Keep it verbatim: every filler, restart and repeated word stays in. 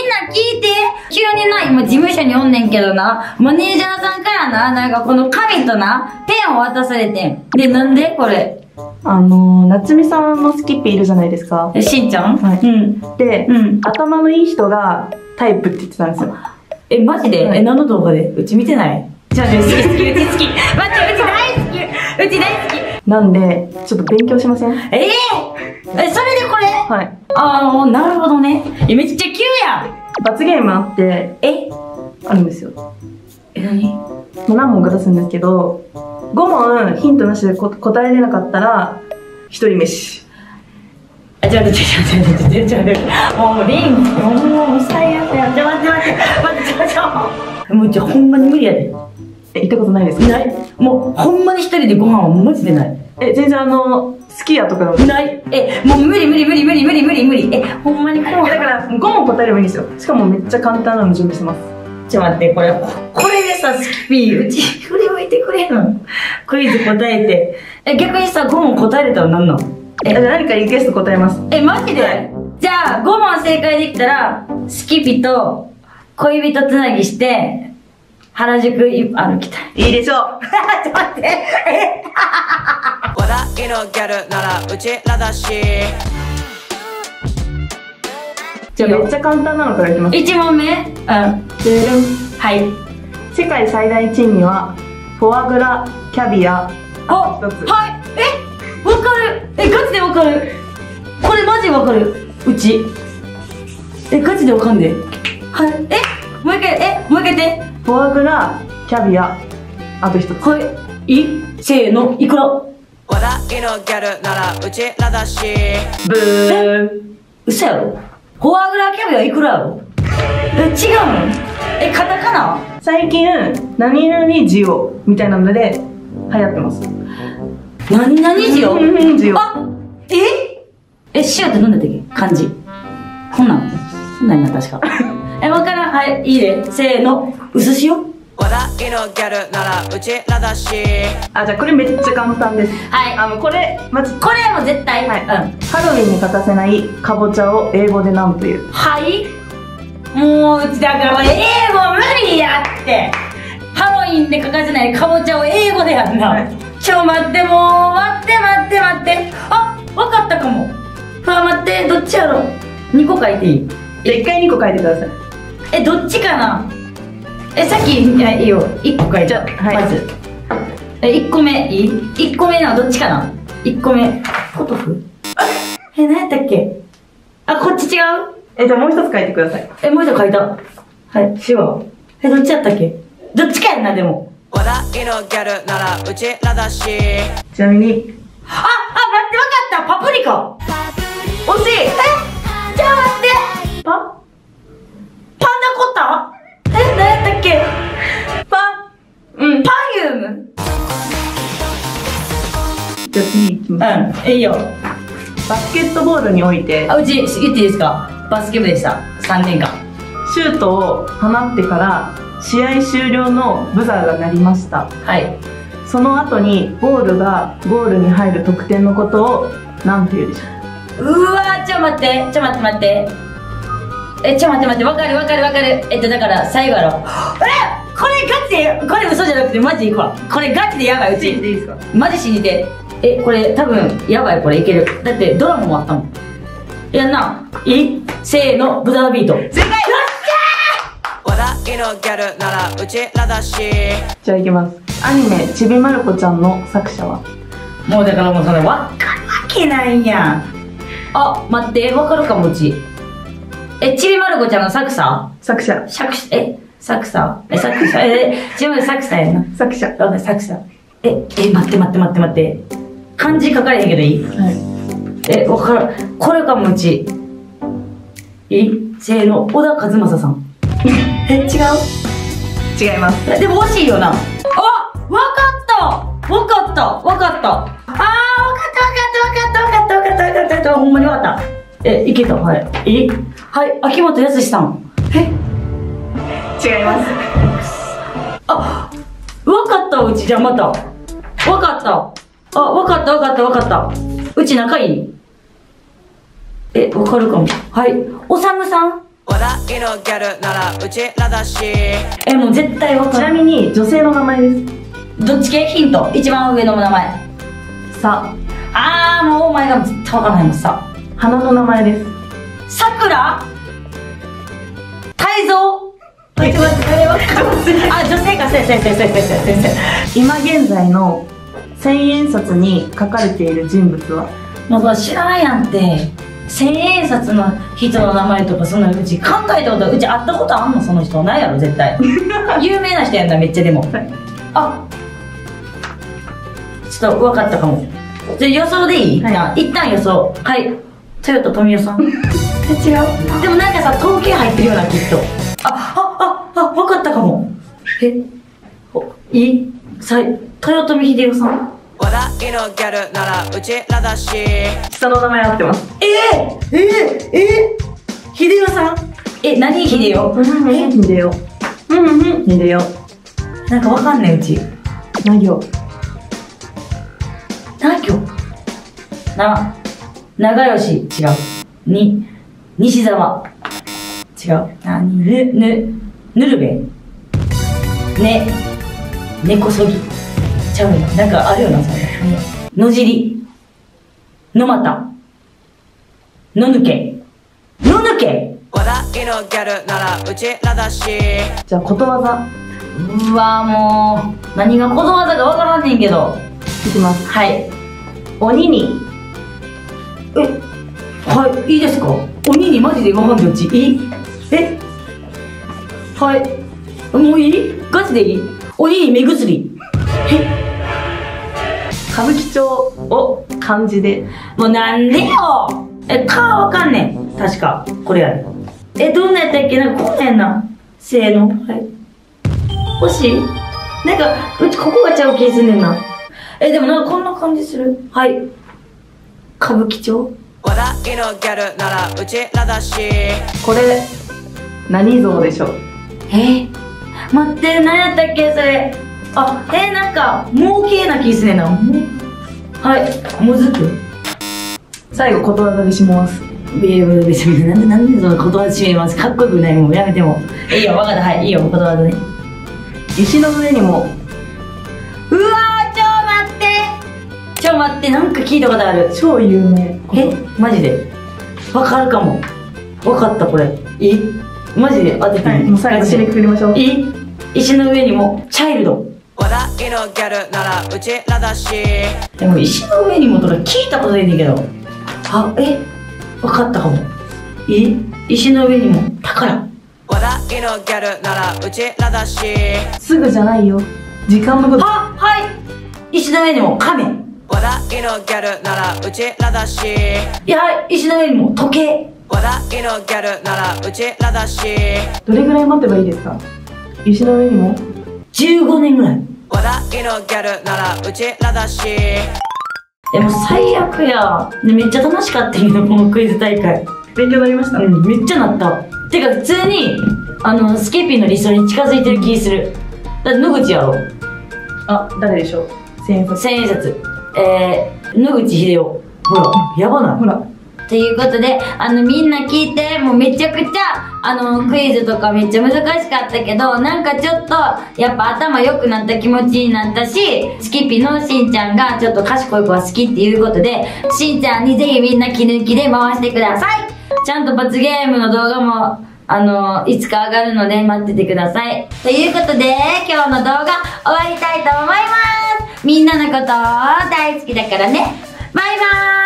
んな聞いて、急にな、今事務所におんねんけどな、マネージャーさんからな、なんかこの紙とな、ペンを渡されてん。で、なんでこれ。あのー、夏美さんのスキッピーいるじゃないですか。しんちゃん、はい、うん。で、うん、頭のいい人がタイプって言ってたんですよ。え、マジで、はい、え、何の動画でうち見てないじゃあ、ね、好き好き、うち好き。待って、うち大好き。うち大好き。なんで、ちょっと勉強しません？えー、え、それでこれ？はい。ああ、なるほどね。え、めっちゃ急やん。罰ゲームあって、え？あるんですよ。え、何？何問か出すんですけど、ご問ヒントなしで答えれなかったら一人飯。あ、ちょっと待ってちょっと待ってちょっと待ってちょっと待って、もうリンもう最悪や。ちょっと待って待って待ってちょっともうじゃほんまに無理やで。え、行ったことないですか？ない。もうほんまに一人でご飯はマジでない。え、全然あのすき家とかでもない。え、もう無理無理無理無理無理無理無理。え、ほんまにこうだからご問答えればいいんですよ。しかもめっちゃ簡単なの準備してます。ちょっと待って、これ、これでさ、スキピー、うち、振り置いてくれんの。クイズ答えて。え、逆にさ、ご問答えれたらなんなの？え、何かリクエスト答えます。え、マジで？はい、じゃあ、ご問正解できたら、スキピと恋人つなぎして、原宿歩きたい。いいでしょう。ちょっと待って。え話題のギャルなら、うちらだし。じゃあ、めっちゃ簡単なのからいきます。いち問目。うん。はい。世界最大珍味はフォアグラ、キャビア。あ、ひとつ。はい。え、わかる。え、ガチでわかる。これマジわかる。うち。え、ガチでわかんね。はい。え、もう一回、え、もう一回言って。フォアグラ、キャビア。あとひとつ。はい。い、せーの、いくら。話題のギャルならうちらだし。ブー。嘘やろ。フォアグラ、キャビアいくらやろ。え、違うの？え、カタカナ？最近、何々ジオみたいなので流行ってます。何々ジオ？何々ジオ。あ、え？え、シオって何だったっけ？漢字。こんなん？こんなんな、確か。え、わからん。はい、いいで。せーの。うすしお？話題のギャルならうちらだし。あ、じゃあこれめっちゃ簡単です。はい、あのこれまずこれも絶対、はい、うん、ハロウィンに欠かせないかぼちゃを英語でなんという？はい、もううちだから俺英語無理やって。ハロウィンで欠かせないかぼちゃを英語でやんな、はい、ちょ待って、もう待って待って待って、あ、わかったかも。あ、待って、どっちやろう。にこ書いていい？じゃあいっかいにこ書いてください。え、どっちかな。え、さっき、いや、いいよ。いっこ書いちゃう。まず。え、いっこめ、いい？ いち 個目はどっちかな？ いち 個目。ポトフ？え、何やったっけ？あ、こっち違う？え、じゃあもう一つ書いてください。え、もう一つ書いた。はい、シワ。え、どっちやったっけ？どっちかやんな、でも。話題のギャルならうちらだし。ちなみに。あ、あ、待って、わかった！パプリカ！惜しい！え？じゃあ待って！パ？パンダコッタ？え、何やったっけ？パン、うん、パフューム。じゃあ次いきます。うん、いいよ。バスケットボールにおいて。あ、うち言っていいですか？バスケ部でした、さんねんかん。シュートを放ってから試合終了のブザーが鳴りました。はい、その後にゴールがゴールに入る得点のことを何て言うでしょう？うわー、ちょ待って、ちょ待って待って、え、ちょ待って待って、わかるわかるわかる。えっとだから最後やろ。え、これガチで、これ嘘じゃなくてマジいくわ。これガチでやばい。うち信じていいですか？マジ信じて。え、これ多分やばい、これいける。だってドラマもあったもん。やんな。い、せーの、ブザービート。正解。よっしゃー。話題のギャルならうちらだし。じゃあいきます。アニメ「ちびまる子ちゃん」の作者は？もうだからもうそれわかるわけないやん。あ、待って、わかるかも。うち、え、ちびまる子ちゃんの作者？作者。作者。え、作者。え、作者。え、ちびまる作者やな。作者。わかんない、作者。え、え、待って待って待って待って。漢字書かれへんけどいい？はい。え、わからん。これかもうち。い？せーの、小田和正さん。え、違う？違います。でも惜しいよな。あ、わかった！わかった！わかった！あー、わかったわかったわかったわかったわかったわかった。ほんまにわかった。え、いけた。はい、え、はい、秋元康さん。え、違います。あ、わかった。うち、じゃあまたわかった。あ、わかったわかったわかった。うち仲いい。え、わかるかも。はい、おさむさん。話題のギャルならうちらだし。え、もう絶対わかる。ちなみに女性の名前です。どっち系？ヒント一番上の名前。さあー、もうお前が絶対わからないもん。さ、花の名前です。さくら、泰造。あ、女性か。先生先生先生先生。今現在の千円札に書かれている人物は？もう知らんやんって。千円札の人の名前とかそんなうち考えたこと、うち会ったことあんの？その人ないやろ絶対。有名な人やんな、めっちゃ。でもあ、ちょっと分かったかも。じゃ予想でいい？一旦予想。はい、豊田富夫さん。違う。でもなんかさ、統計入ってるような、きっと。あああ、分かったかも。え、お、いいさ、豊臣秀夫さん。話題のギャルならうちらだし。下の名前合ってます。えー、えー、えー、秀夫さん。え、何秀夫？うん、え、秀夫。うんうん、秀夫。なんかわかんない、うち。な行。な行。な、長吉。違う。に、西沢。違う。なに、ぬ、ぬ。ぬるべね、根こそぎちゃうよ。なんかあるよな、それ。野尻、野股、野抜け、野抜け。話題のギャルならうちらだし。じゃあことわざ。うわー、もう何がことわざかわからんねんけど、いきます。はい、鬼に。え、はい、いいですか。鬼にマジでわかんない、うち。いい。え、はい、もういい？ガチでいい？鬼に目薬。え、歌舞伎町を漢字で。もうなんでよ。え、かわかんねん、確かこれやる。え、どんなやったっけ。なんかこうやんな。せーの、はい、星。なんかうちここがちゃう気すんねんな。え、でもなんかこんな感じする。はい、歌舞伎町。話題のギャルならうちらだし。これ何像でしょう？えー、待って、何やったっけそれ。あ、えー、なんか儲けな気すねんな。はい、もずく。最後ことわざでします。いや、別になんでなんでそのことわざしめます。かっこよくない、もうやめても。いいよ、分かった。はい、いいよ、ことわざね。石の上にも。うわー、ちょ待って、ちょ待って、なんか聞いたことある、超有名。え、マジでわかるかも。わかった、これ。いい、マジで当てたい。もう最後締めくくりましょう。いい、石の上にもチャイルド。話題のギャルならうちらだし。でも石の上にもとか聞いたことないんだけど。あ、え、分かったかも。いい、石の上にも宝。話題のギャルならうちらだし。すぐじゃないよ、時間のこと。あ、はい、石の上にも亀。話題のギャルならうちらだし。いや、石の上にも時計。話題のギャルならうちらだし。どれぐらい待てばいいですか？石の上にもじゅうごねんぐらい。話題のギャルならうちらだし。でも最悪や。めっちゃ楽しかったけど、このクイズ大会勉強になりました。うん、めっちゃなった。てか普通にあのスケピーの理想に近づいてる気する。だって野口やろ。あ、誰でしょう。千円札。千円札、えー、野口英世。ほら、やばない。ほら、ということで、あのみんな聞いて、もうめちゃくちゃあのクイズとかめっちゃ難しかったけど、なんかちょっとやっぱ頭良くなった気持ちになったし、スキピのしんちゃんがちょっと賢い子は好きっていうことで、しんちゃんにぜひみんな気抜きで回してください。ちゃんと罰ゲームの動画もあのいつか上がるので待っててください。ということで今日の動画終わりたいと思います。みんなのこと大好きだからね。バイバーイ。